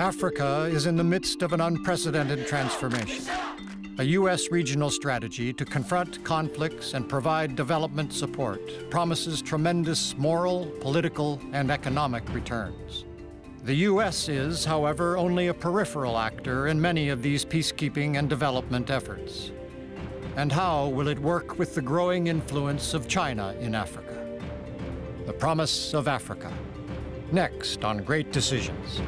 Africa is in the midst of an unprecedented transformation, a U.S. regional strategy to confront conflicts and provide development support promises tremendous moral, political, and economic returns. The U.S. is, however, only a peripheral actor in many of these peacekeeping and development efforts. And how will it work with the growing influence of China in Africa? The promise of Africa. Next on Great Decisions.